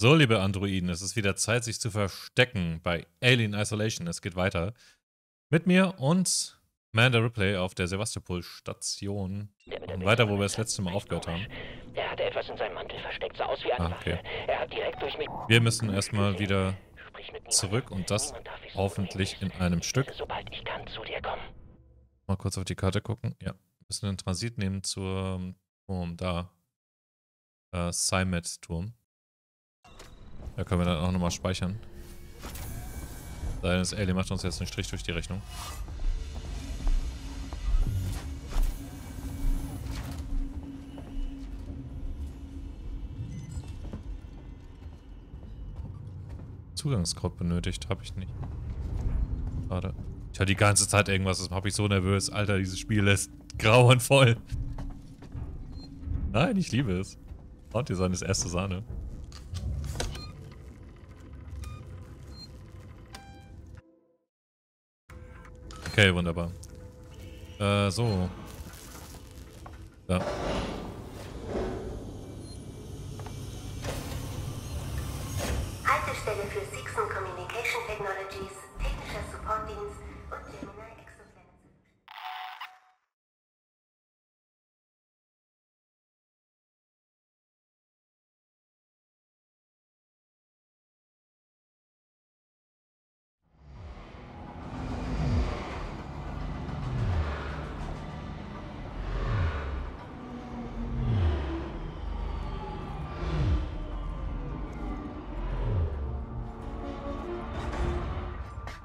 So, liebe Androiden, es ist wieder Zeit, sich zu verstecken bei Alien Isolation. Es geht weiter mit mir und Amanda Ripley auf der Sevastopol-Station. Und weiter, wo wir das letzte Mal aufgehört haben. Er hat etwas in seinem Mantel versteckt, sah aus wie eine Waffe. Er hat direkt durch mich. Wir müssen erstmal wieder zurück und das hoffentlich in einem Stück. Sobald ich kann, zu dir kommen. Mal kurz auf die Karte gucken. Ja, wir müssen einen Transit nehmen zur Turm da. Simet-Turm. Da können wir dann auch nochmal speichern. Das Alien macht uns jetzt einen Strich durch die Rechnung. Zugangscode benötigt, habe ich nicht. Schade. Ich höre die ganze Zeit irgendwas, das mache ich so nervös. Alter, dieses Spiel ist grauenvoll. Nein, ich liebe es. Sounddesign ist erste Sahne. Okay, wunderbar. So. Da. Haltestelle für Six und Communication Technologies, technischer Supportdienst und Gemini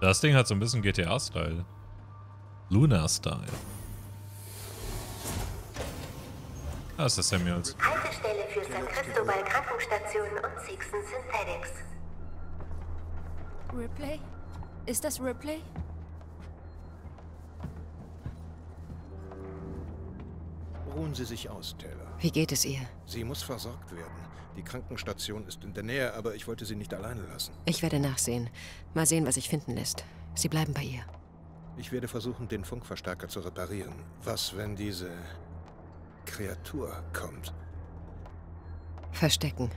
Das Ding hat so ein bisschen GTA-Style. Luna-Style. Ah, ist das Samuels. Haltestelle für San Cristobal Krankenstation und Sexton Synthetics. Ripley? Ist das Ripley? Ruhen Sie sich aus, Taylor. Wie geht es ihr? Sie muss versorgt werden. Die Krankenstation ist in der Nähe, aber ich wollte sie nicht alleine lassen. Ich werde nachsehen. Mal sehen, was sich finden lässt. Sie bleiben bei ihr. Ich werde versuchen, den Funkverstärker zu reparieren. Was, wenn diese Kreatur kommt? Verstecken.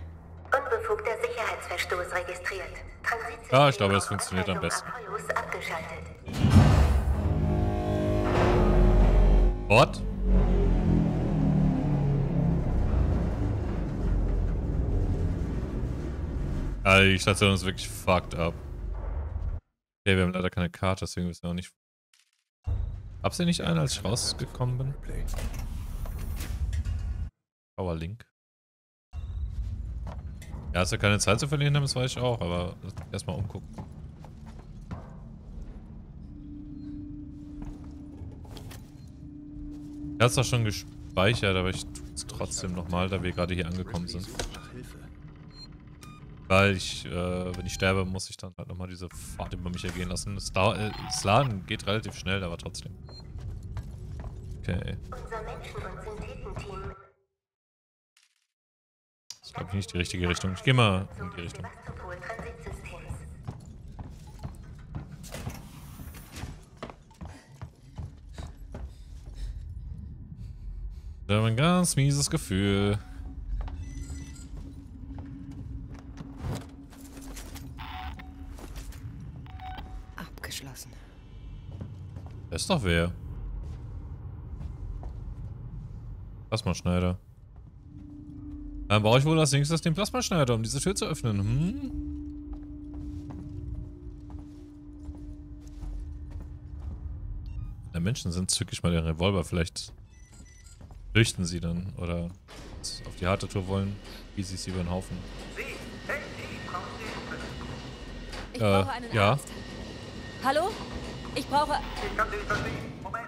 Unbefugter Sicherheitsverstoß registriert. Ja, ich glaube, es funktioniert am besten. What? Alter, also die Station ist wirklich fucked up. Okay, wir haben leider keine Karte, deswegen wissen wir auch nicht. Hab sie nicht ein, als ich rausgekommen bin? Power Link. Ja, hast du keine Zeit zu verlieren, das weiß ich auch, aber erstmal umgucken. Ich hab's doch schon gespeichert, aber ich tu's trotzdem nochmal, da wir gerade hier angekommen sind. Weil ich, wenn ich sterbe, muss ich dann halt nochmal diese Fahrt über mich ergehen lassen. Das Laden geht relativ schnell, aber trotzdem. Okay. Unser Menschen- und Synthetenteam. Das ist, glaube ich, nicht die richtige Richtung. Ich gehe mal in die Richtung. Da haben wir ein ganz mieses Gefühl. Das ist doch wer. Plasmaschneider. Dann brauche ich wohl als nächstes den Plasmaschneider, um diese Tür zu öffnen. Hm? Wenn Menschen sind, zücke ich mal den Revolver. Vielleicht flüchten sie dann oder auf die harte Tour wollen, wie sie es über den Haufen. Ich brauche einen Arzt. Hallo? Ich brauche... Ich kann dich verstehen. Moment.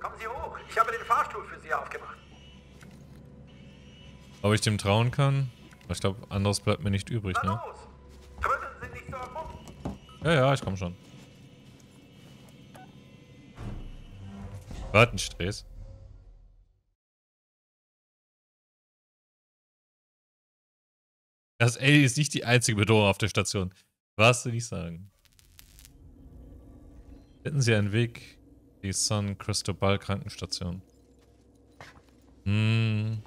Kommen Sie hoch. Ich habe den Fahrstuhl für Sie aufgemacht. Ob ich dem trauen kann? Ich glaube, anderes bleibt mir nicht übrig, ne? Na los. Trödeln Sie nicht so am Mund. Ja, ich komme schon. Warten, Stress. Das Alien ist nicht die einzige Bedrohung auf der Station. Was will ich sagen? Finden Sie einen Weg, die San Cristobal Krankenstation. Vergessen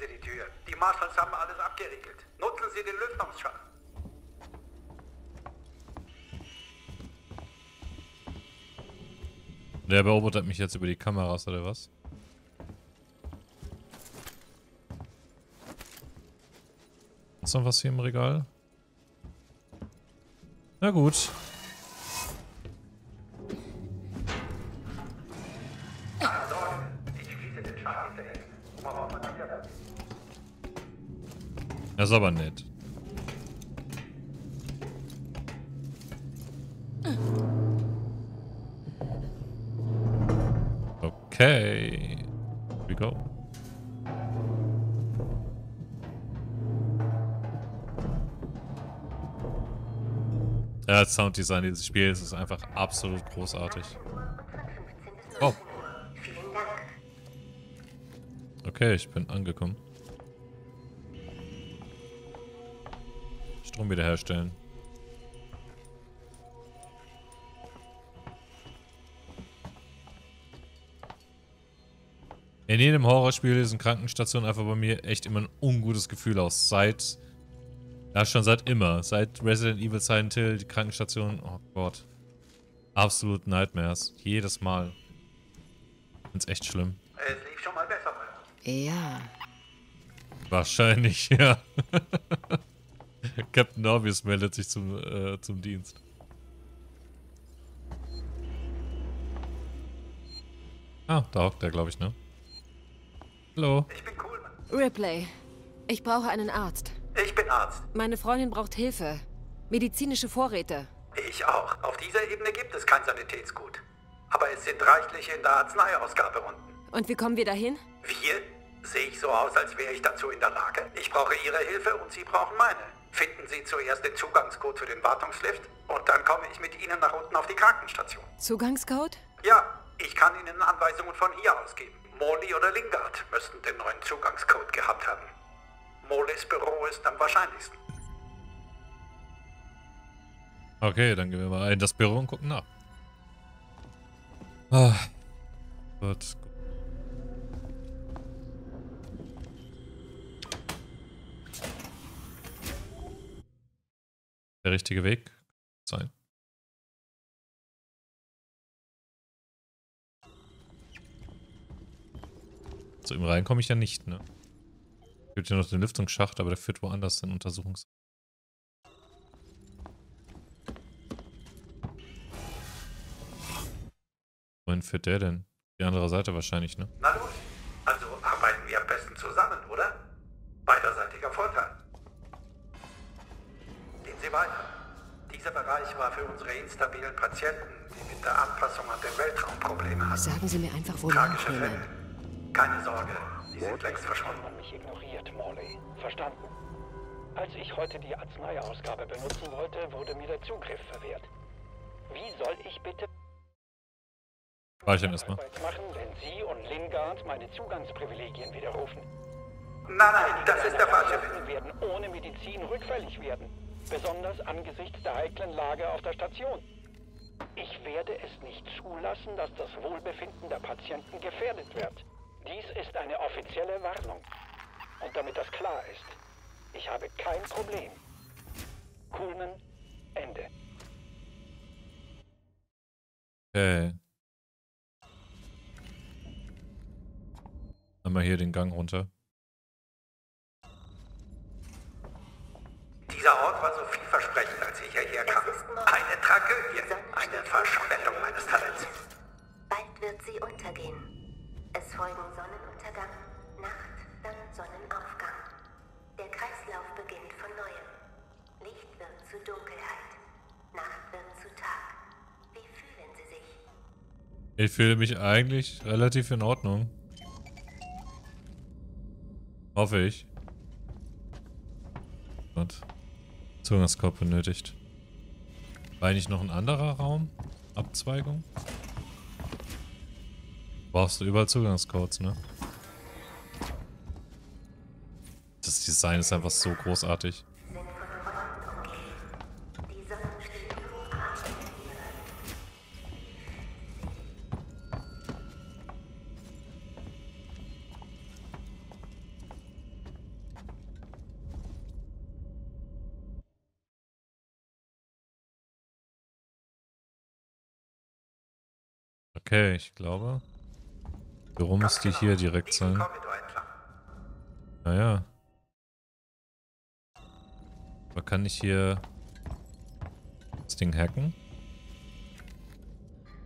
Sie die Tür. Die Marshalls haben alles abgeriegelt. Nutzen Sie den Lüftungsschacht. Der beobachtet mich jetzt über die Kameras, oder was? Ist noch was hier im Regal? Na gut. Das ist aber nett. Okay. Here we go. Ja, das Sounddesign dieses Spiels ist einfach absolut großartig. Oh. Okay, ich bin angekommen. Strom wiederherstellen. In jedem Horrorspiel ist eine Krankenstation einfach bei mir echt immer ein ungutes Gefühl aus. Seit, ja schon seit immer, seit Resident Evil Silent Hill, die Krankenstation, oh Gott. Absolut Nightmares, jedes Mal. Find's echt schlimm. Es lief schon mal besser. Ja. Wahrscheinlich, ja. Captain Obvious meldet sich zum Dienst. Ah, da hockt er, glaube ich, ne? Hallo. Ich bin Coleman. Ripley, ich brauche einen Arzt. Ich bin Arzt. Meine Freundin braucht Hilfe. Medizinische Vorräte. Ich auch. Auf dieser Ebene gibt es kein Sanitätsgut. Aber es sind reichliche in der Arzneiausgabe unten. Und wie kommen wir dahin? Wir? Sehe ich so aus, als wäre ich dazu in der Lage? Ich brauche Ihre Hilfe und Sie brauchen meine. Finden Sie zuerst den Zugangscode für den Wartungslift und dann komme ich mit Ihnen nach unten auf die Krankenstation. Zugangscode? Ja, ich kann Ihnen Anweisungen von hier aus geben. Molly oder Lingard müssten den neuen Zugangscode gehabt haben. Mollys Büro ist am wahrscheinlichsten. Okay, dann gehen wir mal in das Büro und gucken nach. Ah, gut. Der richtige Weg sein. Zu ihm rein komme ich ja nicht, ne? Es gibt ja noch den Lüftungsschacht, aber der führt woanders in Untersuchungs. Wohin führt der denn? Die andere Seite wahrscheinlich, ne? Na los, also arbeiten wir am besten zusammen, oder? Beiderseitiger Vorteil. Sie weiter. Dieser Bereich war für unsere instabilen Patienten, die mit der Anpassung an den Weltraum Probleme hatten. Sagen Sie mir einfach, wo wir sind. Tragische Fälle. Keine Sorge, die sind längst verschwunden. Sie haben mich ignoriert, Molly. Verstanden. Als ich heute die Arzneiausgabe benutzen wollte, wurde mir der Zugriff verwehrt. Wie soll ich bitte Speichern erstmal machen, wenn Sie und Lingard meine Zugangsprivilegien widerrufen? Nein, das ist der falsche Weg. Sie werden ohne Medizin rückfällig werden. Besonders angesichts der heiklen Lage auf der Station. Ich werde es nicht zulassen, dass das Wohlbefinden der Patienten gefährdet wird. Dies ist eine offizielle Warnung. Und damit das klar ist, ich habe kein Problem. Coolman, Ende. Okay. Einmal hier den Gang runter. Dieser Ort war so vielversprechend, als ich hierher kam. Eine Tragödie, eine Verschwendung meines Talents. Bald wird sie untergehen. Es folgen Sonnenuntergang, Nacht, dann Sonnenaufgang. Der Kreislauf beginnt von Neuem. Licht wird zu Dunkelheit, Nacht wird zu Tag. Wie fühlen Sie sich? Ich fühle mich eigentlich relativ in Ordnung. Hoffe ich. Und Zugangscode benötigt. War nicht noch ein anderer Raum? Abzweigung? Brauchst du überall Zugangscodes, ne? Das Design ist einfach so großartig. Okay, ich glaube. Warum müsste ich hier direkt sein? Naja. Aber kann ich hier das Ding hacken?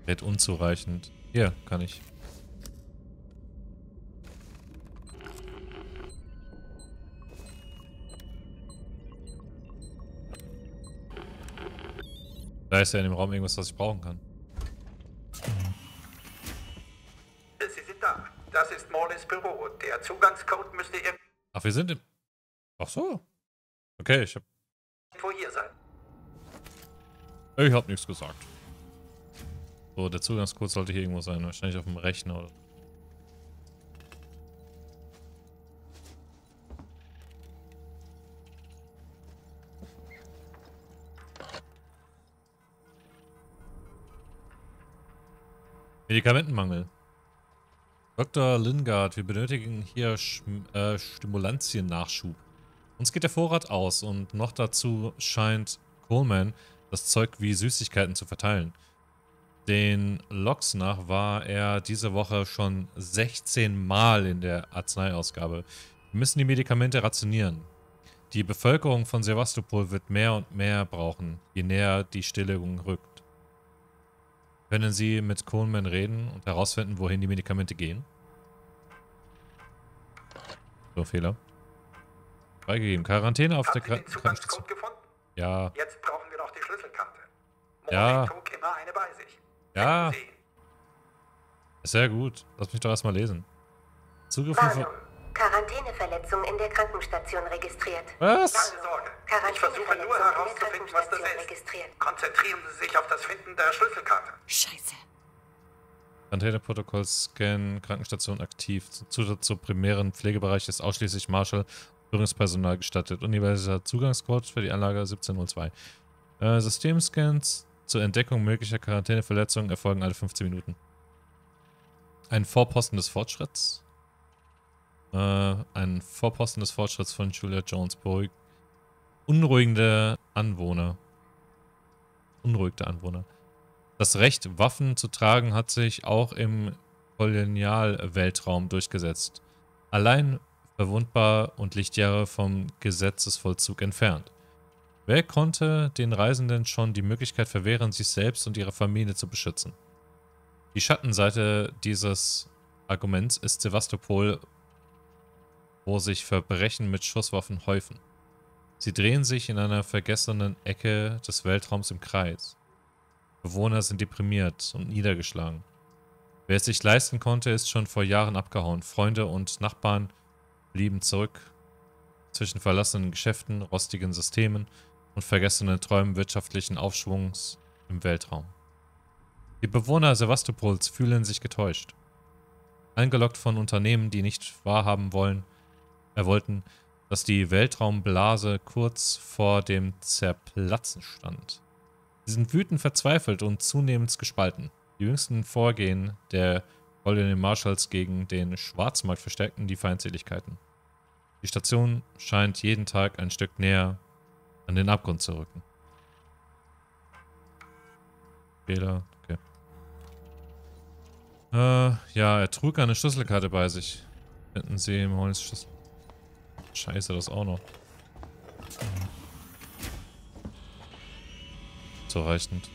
Wird unzureichend. Hier, kann ich. Da ist ja in dem Raum irgendwas, was ich brauchen kann. Sie sind da. Das ist Morlys Büro. Der Zugangscode müsste ihr... Ach, wir sind im... Ach so. Okay, ich hab... Wo hier sein. Ich hab nichts gesagt. So, der Zugangscode sollte hier irgendwo sein. Wahrscheinlich auf dem Rechner oder... Medikamentenmangel. Dr. Lingard, wir benötigen hier Stimulantien-Nachschub. Uns geht der Vorrat aus und noch dazu scheint Coleman das Zeug wie Süßigkeiten zu verteilen. Den Logs nach war er diese Woche schon 16 Mal in der Arzneiausgabe. Wir müssen die Medikamente rationieren. Die Bevölkerung von Sevastopol wird mehr und mehr brauchen, je näher die Stilllegung rückt. Können Sie mit Coleman reden und herausfinden, wohin die Medikamente gehen? So, Fehler. Freigegeben. Quarantäne auf der Krankenstation. Ja. Jetzt brauchen wir noch die Schlüsselkarte. Ja. Trug immer eine bei sich. Ja. Sehr gut. Lass mich doch erstmal lesen. Zugriff auf... Quarantäneverletzung in der Krankenstation registriert. Was? Keine Sorge. Ich versuche nur herauszufinden, was das ist. Konzentrieren Sie sich auf das Finden der Schlüsselkarte. Scheiße. Quarantäneprotokoll-Scan, Krankenstation aktiv. Zutritt zum primären Pflegebereich ist ausschließlich Marshall Führungspersonal gestattet. Universeller Zugangscode für die Anlage 1702. Systemscans zur Entdeckung möglicher Quarantäneverletzungen erfolgen alle 15 Minuten. Ein Vorposten des Fortschritts. Ein Vorposten des Fortschritts von Julia Jones beruhigt. Unruhigte Anwohner. Das Recht, Waffen zu tragen, hat sich auch im Kolonialweltraum durchgesetzt. Allein verwundbar und Lichtjahre vom Gesetzesvollzug entfernt. Wer konnte den Reisenden schon die Möglichkeit verwehren, sich selbst und ihre Familie zu beschützen? Die Schattenseite dieses Arguments ist Sevastopol, wo sich Verbrechen mit Schusswaffen häufen. Sie drehen sich in einer vergessenen Ecke des Weltraums im Kreis. Bewohner sind deprimiert und niedergeschlagen. Wer es sich leisten konnte, ist schon vor Jahren abgehauen. Freunde und Nachbarn blieben zurück. Zwischen verlassenen Geschäften, rostigen Systemen und vergessenen Träumen wirtschaftlichen Aufschwungs im Weltraum. Die Bewohner Sevastopols fühlen sich getäuscht. Angelockt von Unternehmen, die nicht wahrhaben wollen, wollten, dass die Weltraumblase kurz vor dem Zerplatzen stand. Sie sind wütend, verzweifelt und zunehmend gespalten. Die jüngsten Vorgehen der Golden Marshalls gegen den Schwarzmarkt verstärkten die Feindseligkeiten. Die Station scheint jeden Tag ein Stück näher an den Abgrund zu rücken. Fehler, okay. Ja, er trug eine Schlüsselkarte bei sich. Finden Sie im Holz Schlüssel. Scheiße, das auch noch. Zureichend.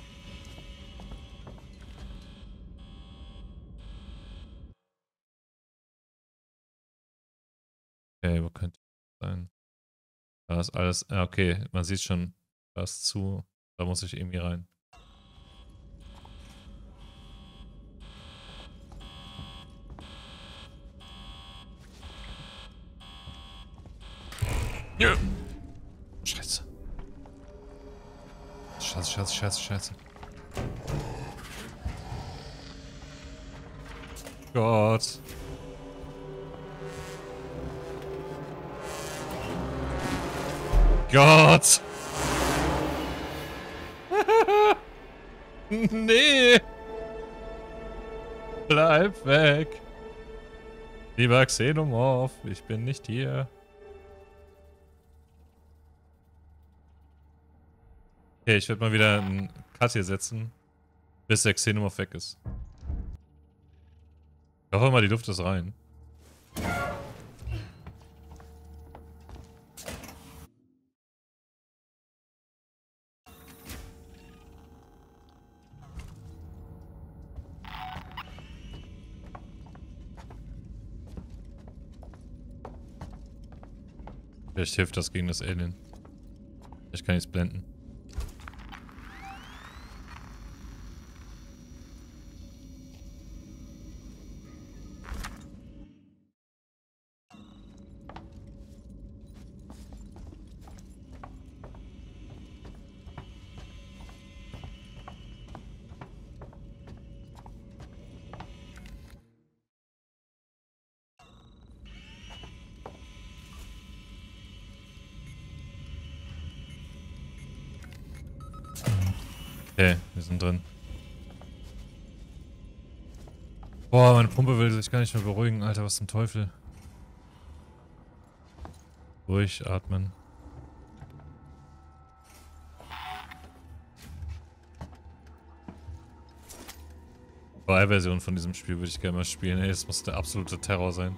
Okay, wo könnte das sein? Da ist alles... Okay, man sieht schon, da ist zu. Da muss ich irgendwie rein. Ja. Scheiße. Scheiße. Gott. Gott. Nee. Bleib weg. Lieber Xenomorph, ich bin nicht hier. Okay, ich werde mal wieder einen Cut hier setzen, bis der Xenomorph weg ist. Ich hoffe mal, die Luft ist rein. Vielleicht hilft das gegen das Alien. Vielleicht kann ich es blenden. Okay, wir sind drin. Boah, meine Pumpe will sich gar nicht mehr beruhigen, Alter, was zum Teufel. Ruhig atmen. Version von diesem Spiel würde ich gerne mal spielen, ey, das muss der absolute Terror sein.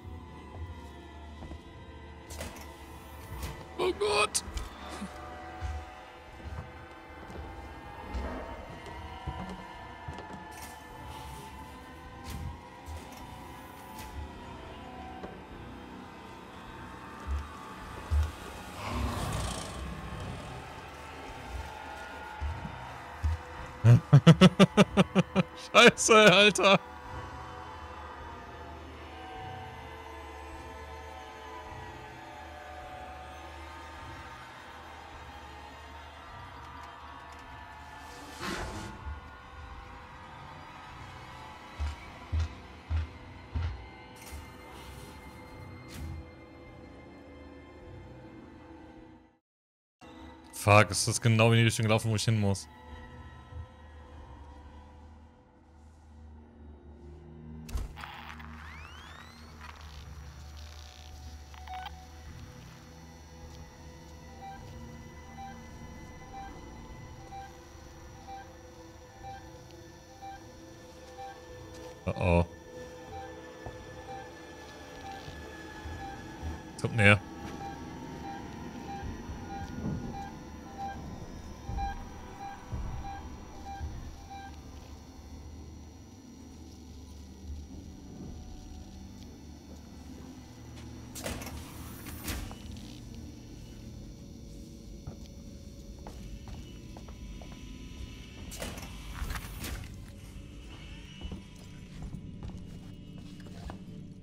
Scheiße, Alter! Fuck, ist das genau in die Richtung gelaufen, wo ich hin muss? Oh. Es kommt näher.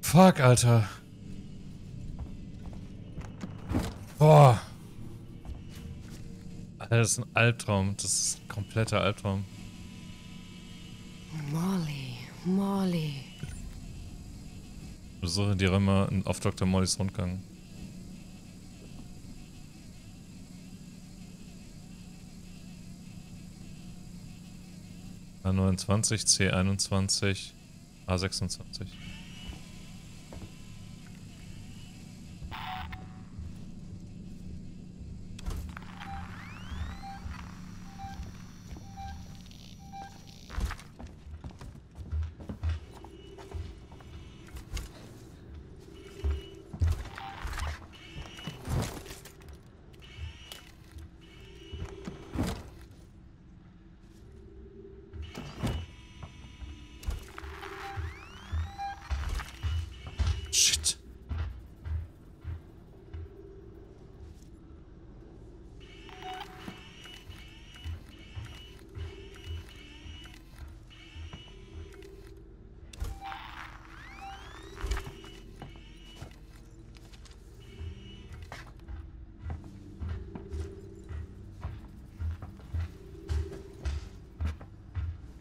Fuck, Alter. Boah. Alter, das ist ein Albtraum. Das ist ein kompletter Albtraum. Molly, Molly. Besuche die Räume auf Dr. Mollys Rundgang. A29, C21, A26.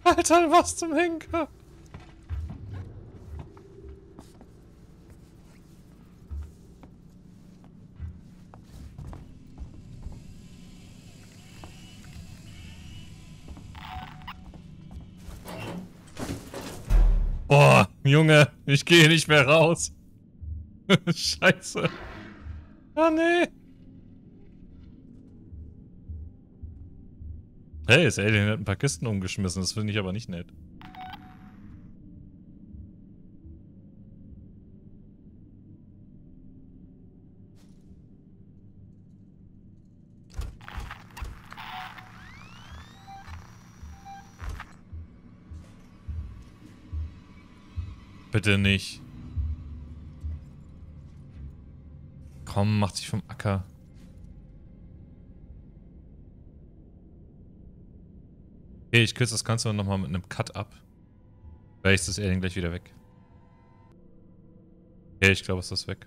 Alter, was zum Henker? Boah, Junge, ich gehe nicht mehr raus. Scheiße. Ah, nee. Hey, das Alien hat ein paar Kisten umgeschmissen, das finde ich aber nicht nett. bitte nicht. Komm, mach dich vom Acker. Okay, ich kürze das Ganze nochmal mit einem Cut ab. Vielleicht ist das Alien gleich wieder weg. Okay, ich glaube, es ist weg.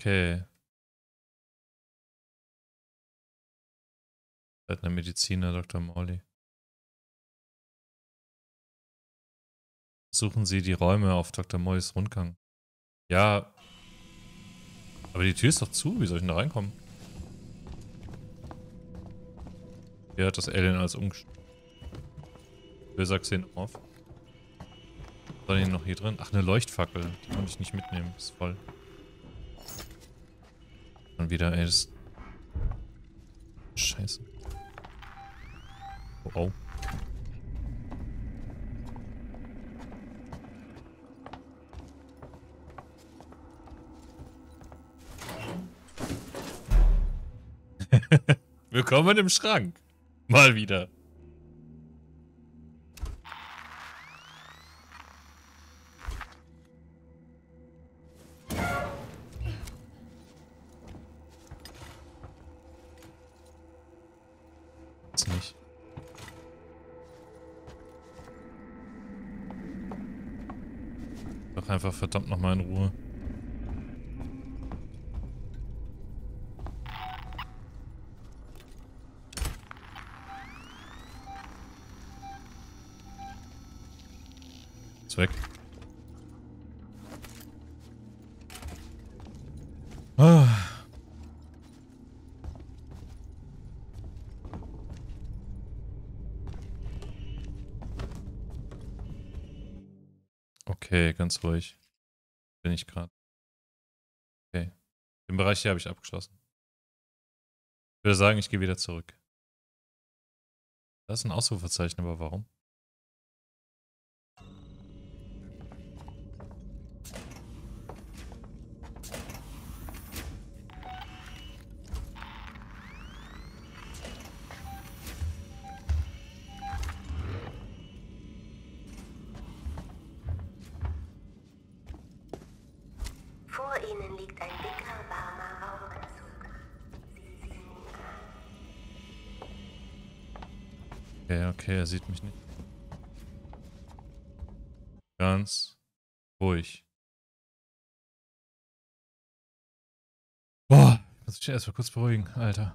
Okay. Seid eine Mediziner, Dr. Molly. Suchen Sie die Räume auf Dr. Mollys Rundgang. Ja. Aber die Tür ist doch zu. Wie soll ich denn da reinkommen? Hier hat das Alien alles umgestellt. Wer sagt Xenomorph? Was war denn noch hier drin? Ach, eine Leuchtfackel. Die konnte ich nicht mitnehmen. Ist voll. Und wieder, ey, das... Scheiße. Oh, oh. Willkommen im Schrank. Mal wieder. Nicht. Doch einfach verdammt nochmal in Ruhe. Ist weg. Ah. Okay, ganz ruhig. Bin ich gerade. Okay. Den Bereich hier habe ich abgeschlossen. Ich würde sagen, ich gehe wieder zurück. Da ist ein Ausrufezeichen, aber warum? Okay, er sieht mich nicht. Ganz ruhig. Boah, ich muss mich erstmal kurz beruhigen, Alter.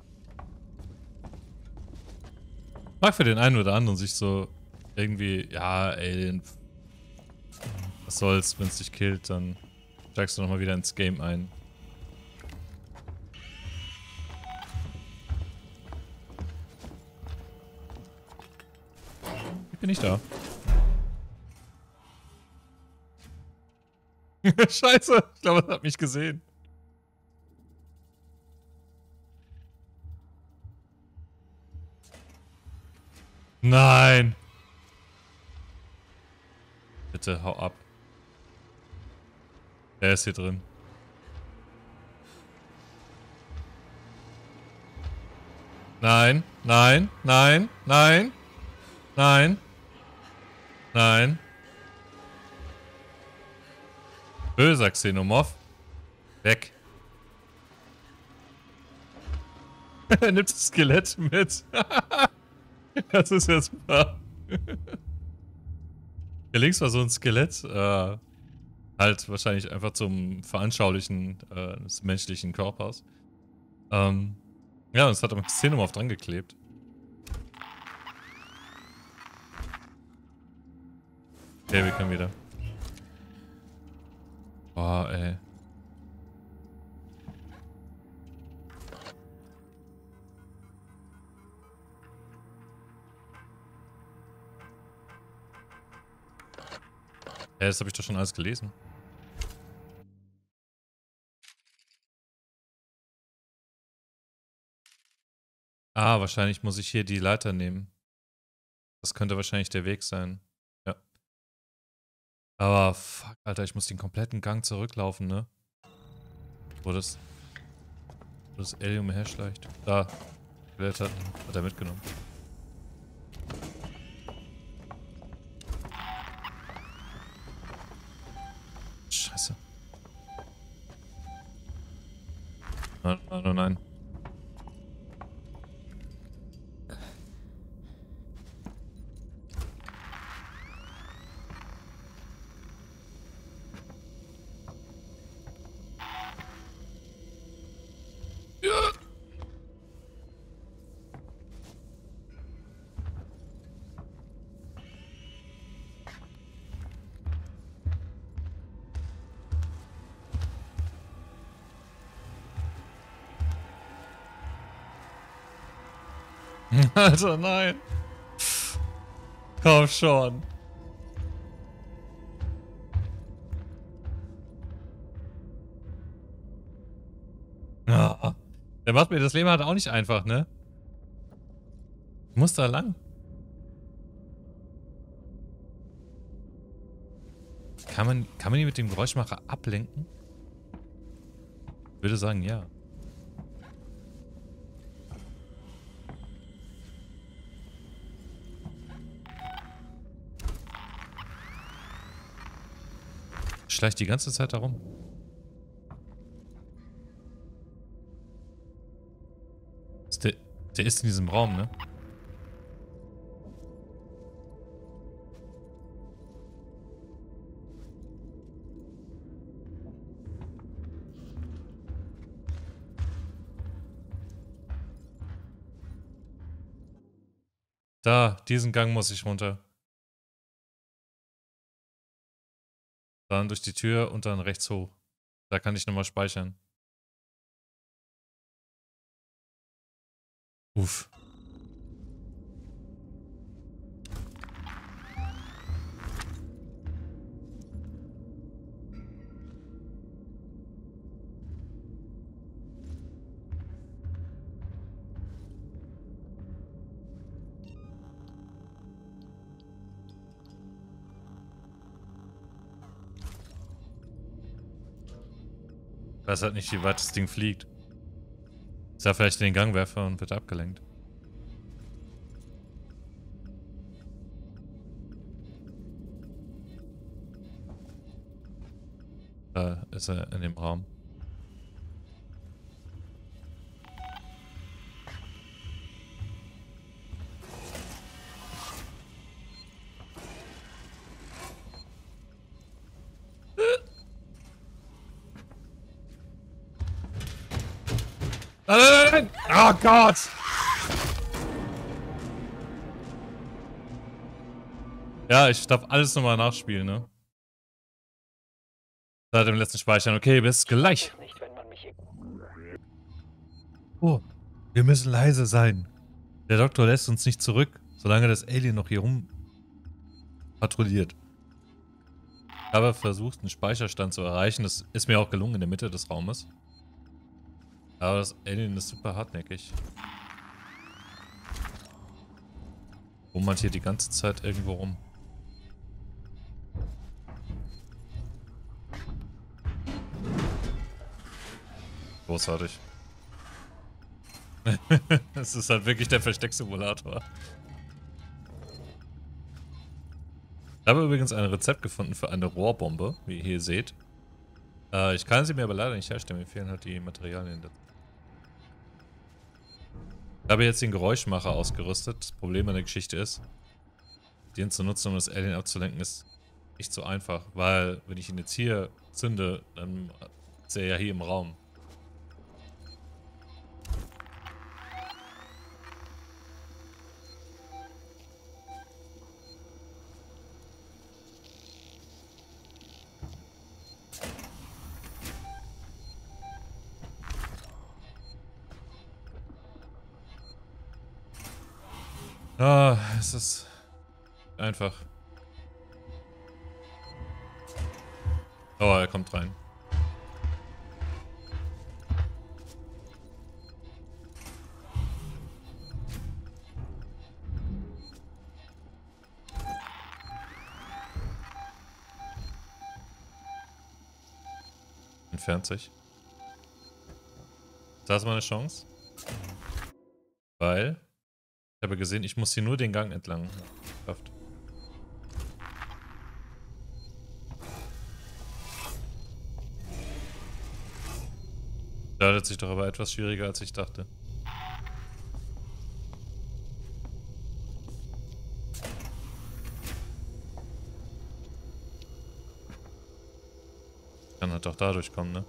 Mag für den einen oder anderen sich so irgendwie, ja, Alien. Was soll's, wenn's dich killt, dann steigst du nochmal wieder ins Game ein. Bin ich da? Scheiße, ich glaube, es hat mich gesehen. Nein. Bitte, hau ab. Der ist hier drin. Nein, nein, nein, nein, nein. Nein. Böser Xenomorph. Weg. Er nimmt das Skelett mit. Das ist jetzt wahr. Hier links war so ein Skelett. Halt wahrscheinlich einfach zum Veranschaulichen des menschlichen Körpers. Ja, und es hat am Xenomorph dran geklebt. Okay, wir können wieder. Boah, ey. Hey, das habe ich doch schon alles gelesen. Ah, wahrscheinlich muss ich hier die Leiter nehmen. Das könnte wahrscheinlich der Weg sein. Aber fuck, Alter, ich muss den kompletten Gang zurücklaufen, ne? Wo das... Wo das Alien her schleicht. Da. Klettert. Hat er mitgenommen. Scheiße. Nein, nein, nein. Alter, nein. Komm schon. Ja. Der macht mir das Leben halt auch nicht einfach, ne? Ich muss da lang. Kann man die mit dem Geräuschmacher ablenken? Ich würde sagen, ja. Schleicht die ganze Zeit darum. Der ist in diesem Raum, ne? Da, diesen Gang muss ich runter. Dann durch die Tür und dann rechts hoch. Da kann ich nochmal speichern. Uff. Ich weiß halt nicht, wie weit das Ding fliegt. Ist da vielleicht in den Gangwerfer und wird abgelenkt. Da ist er in dem Raum. Oh Gott! Ja, ich darf alles nochmal nachspielen, ne? Seit dem letzten Speichern. Okay, bis gleich. Oh, wir müssen leise sein. Der Doktor lässt uns nicht zurück, solange das Alien noch hier rum patrouilliert. Ich habe versucht, einen Speicherstand zu erreichen. Das ist mir auch gelungen in der Mitte des Raumes. Aber das Alien ist super hartnäckig. Wummert hier die ganze Zeit irgendwo rum. Großartig. Das ist halt wirklich der Verstecksimulator. Ich habe übrigens ein Rezept gefunden für eine Rohrbombe, wie ihr hier seht. Ich kann sie mir aber leider nicht herstellen, mir fehlen halt die Materialien dazu. Ich habe jetzt den Geräuschmacher ausgerüstet. Das Problem an der Geschichte ist, den zu nutzen, um das Alien abzulenken, ist nicht so einfach. Weil, wenn ich ihn jetzt hier zünde, dann ist er ja hier im Raum. Ah, es ist einfach. Oh, er kommt rein. Entfernt sich. Da ist meine Chance. Weil ich habe gesehen, ich muss hier nur den Gang entlang. Geschafft. Startet sich doch aber etwas schwieriger, als ich dachte. Kann halt auch dadurch kommen, ne?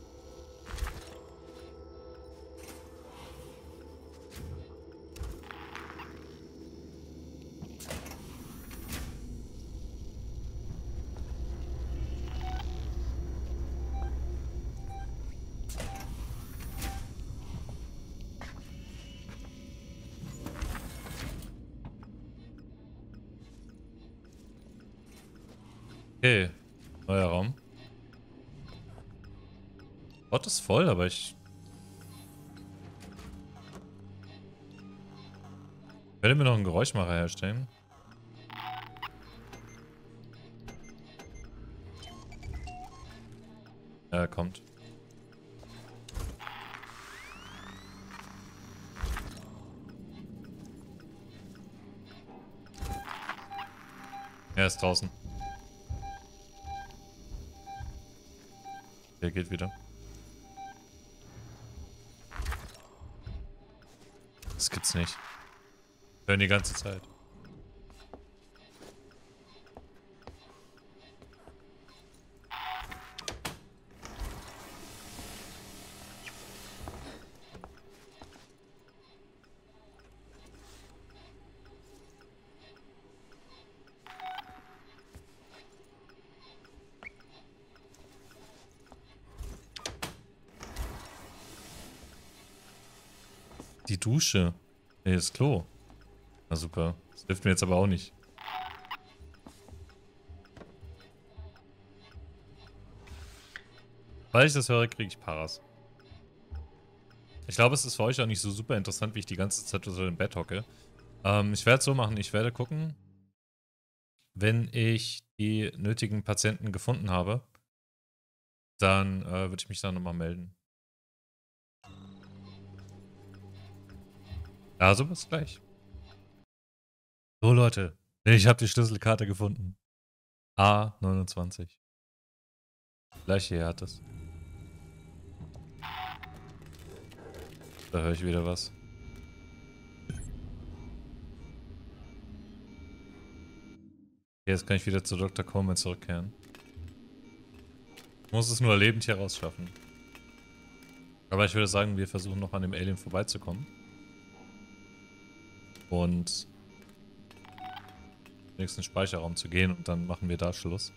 Okay, neuer Raum. Ort ist voll, aber ich werde mir noch einen Geräuschmacher herstellen. Ja, er kommt. Er ist draußen. Der geht wieder. Das gibt's nicht. Wir hören die ganze Zeit. Die Dusche. Nee, das Klo. Na super. Das hilft mir jetzt aber auch nicht. Weil ich das höre, kriege ich Paras. Ich glaube, es ist für euch auch nicht so super interessant, wie ich die ganze Zeit so im Bett hocke. Ich werde es so machen. Ich werde gucken, wenn ich die nötigen Patienten gefunden habe, dann würde ich mich da nochmal melden. Also bis gleich. So Leute, ich habe die Schlüsselkarte gefunden. A29. Gleiche hier hat es. Da höre ich wieder was. Jetzt kann ich wieder zu Dr. Coleman zurückkehren. Ich muss es nur lebend hier rausschaffen. Aber ich würde sagen, wir versuchen noch an dem Alien vorbeizukommen. Und in den nächsten Speicherraum zu gehen und dann machen wir da Schluss.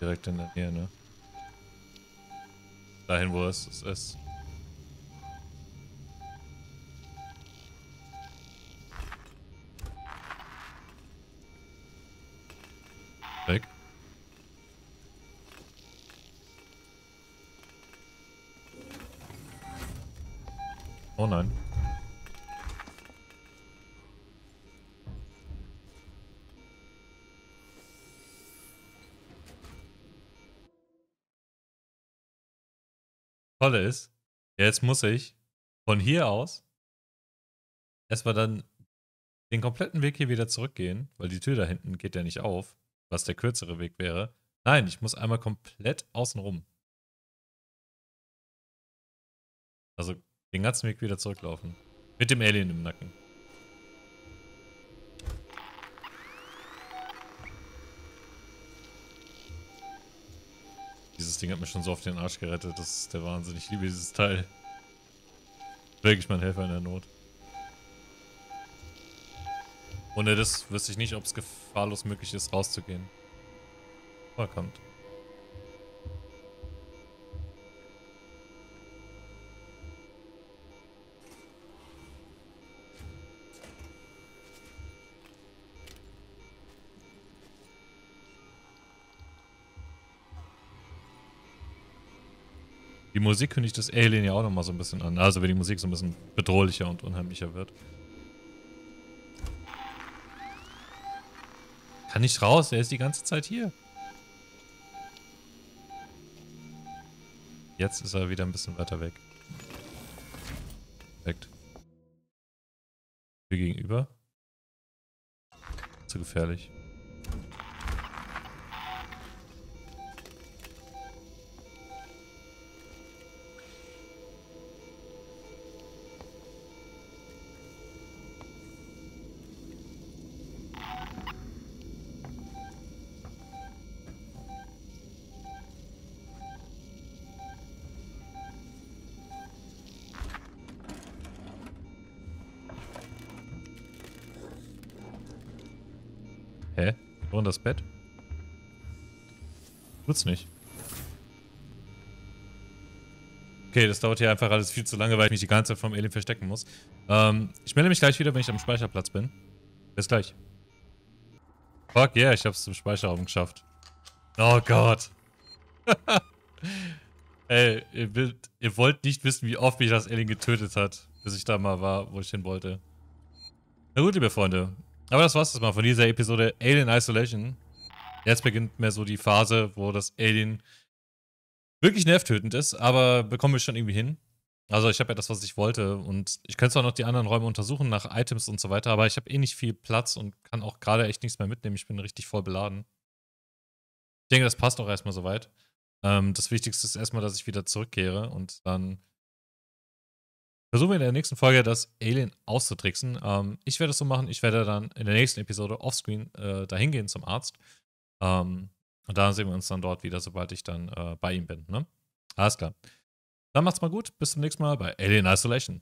Direkt in der Nähe, ne? Dahin, wo es ist. Weg. Oh nein. Tolle ist, jetzt muss ich von hier aus erstmal dann den kompletten Weg hier wieder zurückgehen, weil die Tür da hinten geht ja nicht auf, was der kürzere Weg wäre. Nein, ich muss einmal komplett außen rum. Also den ganzen Weg wieder zurücklaufen. Mit dem Alien im Nacken. Dieses Ding hat mir schon so auf den Arsch gerettet. Das ist der Wahnsinn. Ich liebe dieses Teil. Wirklich mein Helfer in der Not. Ohne das wüsste ich nicht, ob es gefahrlos möglich ist, rauszugehen. Oh, er kommt. Die Musik kündigt das Alien ja auch nochmal so ein bisschen an. Also wenn die Musik so ein bisschen bedrohlicher und unheimlicher wird. Kann nicht raus, er ist die ganze Zeit hier. Jetzt ist er wieder ein bisschen weiter weg. Perfekt. Hier gegenüber. Zu gefährlich. Und das Bett? Tut's nicht. Okay, das dauert hier einfach alles viel zu lange, weil ich mich die ganze Zeit vom Alien verstecken muss. Ich melde mich gleich wieder, wenn ich am Speicherplatz bin. Bis gleich. Fuck yeah, ich hab's zum Speicherraum geschafft. Oh Gott. Ey, ihr wollt nicht wissen, wie oft mich das Alien getötet hat, bis ich da mal war, wo ich hin wollte. Na gut, liebe Freunde. Aber das war's jetzt mal von dieser Episode Alien Isolation. Jetzt beginnt mehr so die Phase, wo das Alien wirklich nervtötend ist, aber bekommen wir schon irgendwie hin. Also ich habe ja das, was ich wollte und ich könnte zwar noch die anderen Räume untersuchen nach Items und so weiter, aber ich habe eh nicht viel Platz und kann auch gerade echt nichts mehr mitnehmen. Ich bin richtig voll beladen. Ich denke, das passt auch erstmal soweit. Das Wichtigste ist erstmal, dass ich wieder zurückkehre und dann versuchen wir in der nächsten Folge das Alien auszutricksen. Ich werde es so machen, ich werde dann in der nächsten Episode offscreen dahin gehen zum Arzt. Und dann sehen wir uns dann dort wieder, sobald ich dann bei ihm bin. Ne? Alles klar. Dann macht's mal gut. Bis zum nächsten Mal bei Alien Isolation.